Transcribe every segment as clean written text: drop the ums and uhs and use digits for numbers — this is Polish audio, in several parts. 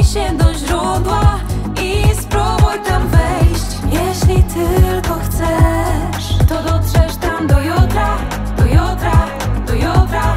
Cofnij się do źródła i spróbuj tam wejść. Jeśli tylko chcesz, to dotrzesz tam do jutra, do jutra, do jutra.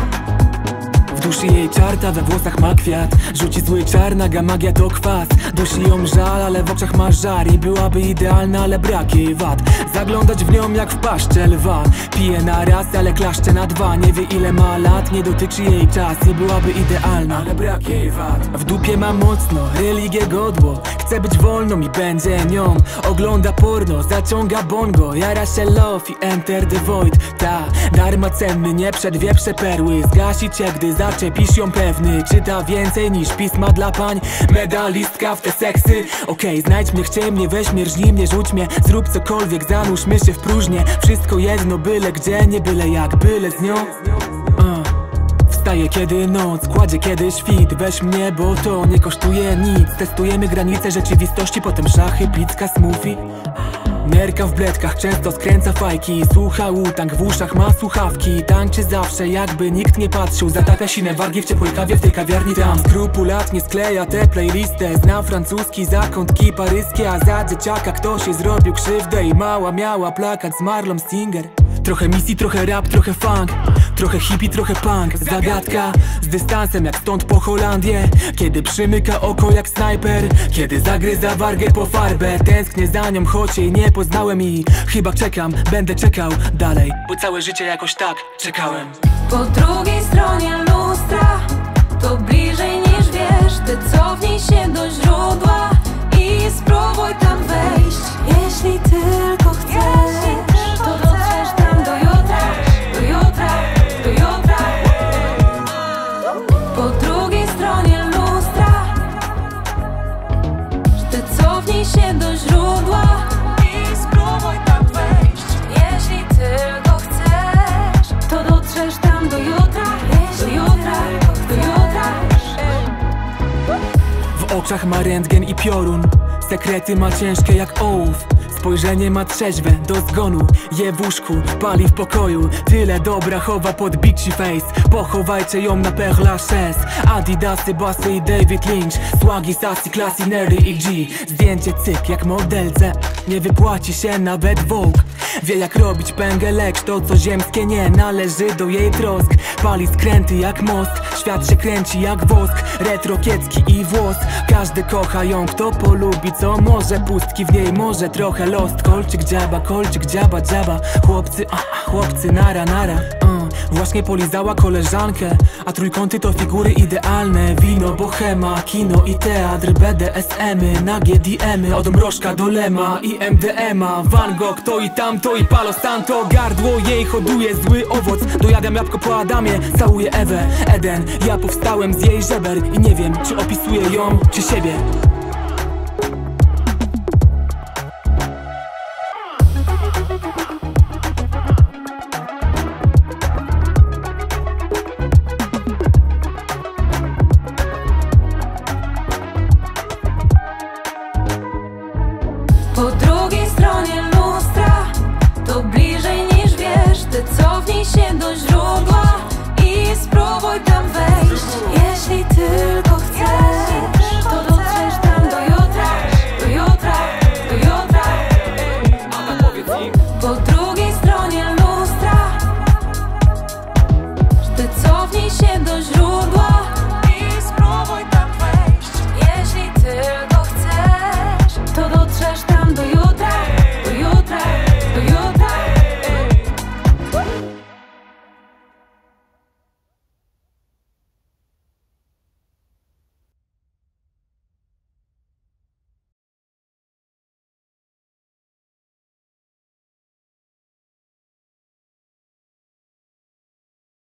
W duszy jej czarta, we włosach ma kwiat. Rzuci zły czar, naga magia to kwas. Dusi ją żal, ale w oczach ma żar. I byłaby idealna, ale brak jej wad. Zaglądać w nią jak w paszczę lwa. Pije na raz, ale klaszcze na dwa. Nie wie ile ma lat, nie dotyczy jej czas. I byłaby idealna, ale brak jej wad. W dupie ma mocno, religię godło. Chce być wolną i będzie nią. Ogląda porno, zaciąga bongo. Jara się love i enter the void. Ta, darmacenny, nie przedwieprze perły. Zgasi cię, gdy zaczepisz ją pewny. Czyta więcej niż pisma dla pań. Medalistka w te seksy. Okej, znajdź mnie, chciej mnie, weź mnie, rżnij mnie, rzuć mnie. Zrób cokolwiek, zanóżmy się w próżnię. Wszystko jedno, byle gdzie, nie byle jak, byle z nią. Wstaję kiedy noc, kładzie kiedy świt. Weź mnie, bo to nie kosztuje nic. Testujemy granice rzeczywistości, potem szachy, pizka, smoothie. Nerka w bledkach, często skręca fajki. Słucha utank, w uszach ma słuchawki. Tańczy zatawcze, jakby nikt nie patrzył. Zatapia sine wargi w ciepłej kawie w tej kawiarni tam. Skrupulatnie skleja te playlisty. Zna francuski, zakątki paryskie. A za dzieciaka ktoś jej zrobił krzywdę. I mała miała plakat z Marlon Singer. Trochę misji, trochę rap, trochę funk. Trochę hippie, trochę punk. Zagadka z dystansem jak stąd po Holandię. Kiedy przymyka oko jak snajper. Kiedy zagryza wargę po farbę. Tęsknię za nią, choć jej nie poznałem i chyba czekam, będę czekał dalej. Bo całe życie jakoś tak czekałem. Po drugiej stronie lustra, to bliżej niż wiesz. Ty cofnij się do źródła i spróbuj tam wejść. Jeśli tylko chcesz, się do źródła i spróbuj tam wejść. Jeśli tylko chcesz, to dotrzesz tam do jutra, do jutra, do jutra. W oczach ma rentgen i piorun. Sekrety ma ciężkie jak ołów. Spojrzenie ma trzeźwe do zgonu. Je w łóżku, pali w pokoju. Tyle dobra chowa pod bitchy face. Pochowajcie ją na Père Lachaise. Adidasy, basy i David Lynch. Słagi, sassy, classy, nerdy i G. Zdjęcie cyk jak modelce. Nie wypłaci się nawet Vogue. Wie jak robić pęgelek. To co ziemskie nie należy do jej trosk. Pali skręty jak most. Świat się kręci jak wosk. Retro, kiecki i włos. Każdy kocha ją, kto polubi co może. Pustki w niej może trochę lost. Kolczyk dziaba dziaba. Chłopcy, chłopcy nara nara. Właśnie polizała koleżankę. A trójkąty to figury idealne. Wino, bohema, kino i teatr. BDSM-y, nagie DM-y. Od mrożka do lema i MDMA. Van Gogh to i tamto i Palo Santo. Gardło jej hoduje zły owoc. Dojadam jabłko po Adamie, całuję Ewę, Eden. Ja powstałem z jej żeber i nie wiem, czy opisuję ją, czy siebie. Po drugiej stronie lustra, to bliżej niż wiesz. Ty cofnij się do źródła i spróbuj tam wejść. Jeśli tylko chcesz, to dotrzesz tam do jutra, do jutra, do jutra. Po drugiej stronie lustra, ty cofnij się do źródła.